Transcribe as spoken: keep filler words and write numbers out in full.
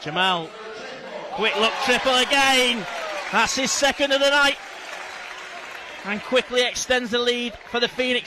Jamell, quick look triple again, that's his second of the night, and quickly extends the lead for the Phoenix.